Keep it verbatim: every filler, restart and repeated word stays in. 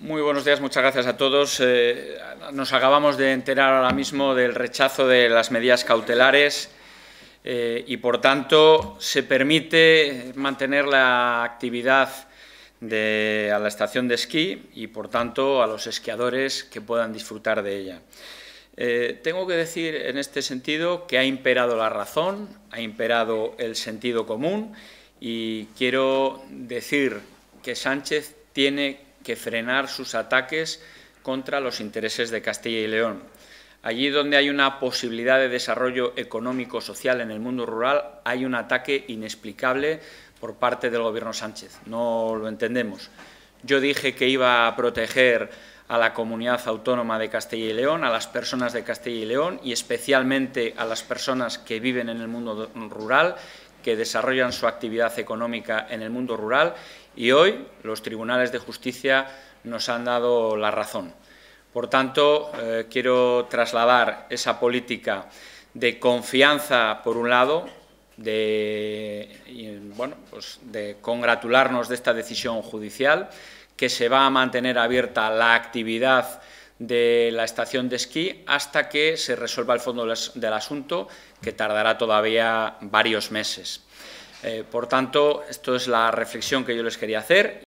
Muy buenos días, muchas gracias a todos. Eh, nos acabamos de enterar ahora mismo del rechazo de las medidas cautelares eh, y, por tanto, se permite mantener la actividad de, a la estación de esquí y, por tanto, a los esquiadores que puedan disfrutar de ella. Eh, tengo que decir en este sentido que ha imperado la razón, ha imperado el sentido común y quiero decir que Sánchez tiene que que frenar sus ataques contra los intereses de Castilla y León. Allí donde hay una posibilidad de desarrollo económico-social en el mundo rural, hay un ataque inexplicable por parte del Gobierno Sánchez. No lo entendemos. Yo dije que iba a proteger a la comunidad autónoma de Castilla y León, a las personas de Castilla y León y especialmente a las personas que viven en el mundo rural, que desarrollan su actividad económica en el mundo rural y hoy los tribunales de justicia nos han dado la razón. Por tanto, eh, quiero trasladar esa política de confianza, por un lado, de, y, bueno, pues de congratularnos de esta decisión judicial, que se va a mantener abierta la actividad de la estación de esquí hasta que se resuelva el fondo del asunto, que tardará todavía varios meses. Eh, por tanto, esto es la reflexión que yo les quería hacer.